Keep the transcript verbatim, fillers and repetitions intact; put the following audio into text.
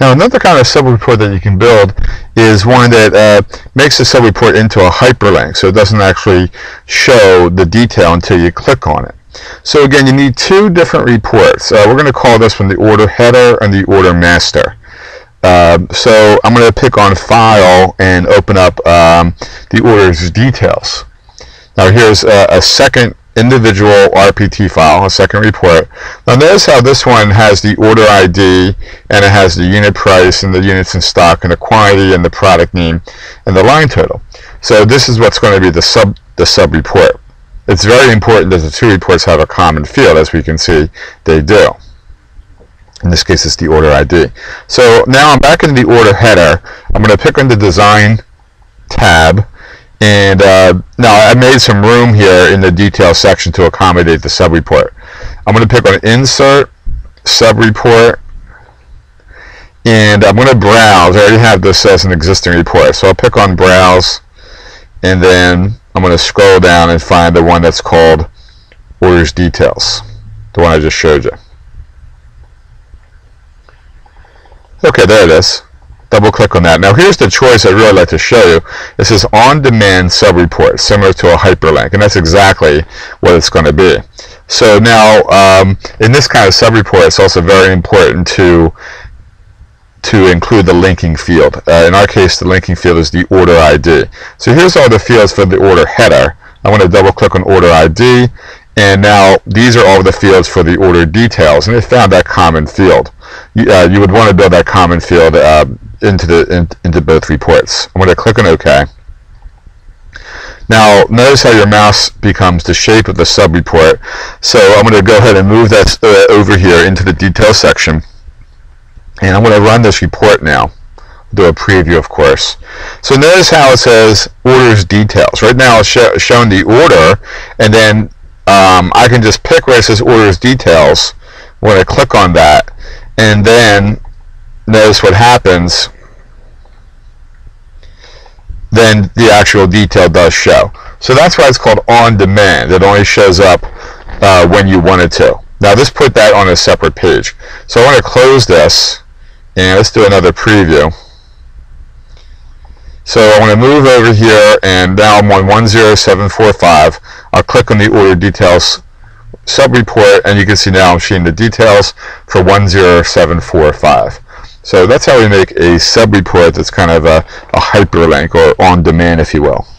Now, another kind of sub-report that you can build is one that uh, makes the sub-report into a hyperlink, so it doesn't actually show the detail until you click on it. So again, you need two different reports. Uh, we're going to call this one the order header and the order master. Uh, so I'm going to pick on File and open up um, the order's details. Now here's a, a second individual R P T file, a second report. Now notice how this one has the order I D, and it has the unit price and the units in stock and the quantity and the product name and the line total. So this is what's going to be the sub the sub report. It's very important that the two reports have a common field. As we can see, they do. In this case, it's the order I D. So now I'm back in the order header. I'm going to pick on the design tab. And uh, now I made some room here in the detail section to accommodate the sub-report. I'm going to pick on Insert, Sub-Report, and I'm going to Browse. I already have this as an existing report, so I'll pick on Browse, and then I'm going to scroll down and find the one that's called Orders Details, the one I just showed you. Okay, there it is. Double click on that. Now here's the choice I'd really like to show you. It says on-demand sub-report, similar to a hyperlink, and that's exactly what it's going to be. So now um, in this kind of sub-report, it's also very important to to include the linking field. Uh, in our case, the linking field is the order I D. So here's all the fields for the order header. I want to double click on order I D, and now these are all the fields for the order details, and they found that common field. You, uh, you would want to build that common field uh, into the in, into both reports. I'm going to click on OK. Now notice how your mouse becomes the shape of the sub-report. So I'm going to go ahead and move that uh, over here into the details section, and I'm going to run this report now. Do a preview, of course. So notice how it says orders details. Right now it's show, showing the order, and then um, I can just pick where it says orders details. I'm going to click on that, and then notice what happens. Then the actual detail does show. So that's why it's called on demand. It only shows up uh, when you want it to. Now let's put that on a separate page. So I want to close this, and let's do another preview. So I want to move over here, and now I'm on one zero seven four five. I'll click on the order details sub-report, and you can see now I'm seeing the details for one zero seven four five. So that's how we make a sub-report that's kind of a, a hyperlink, or on demand, if you will.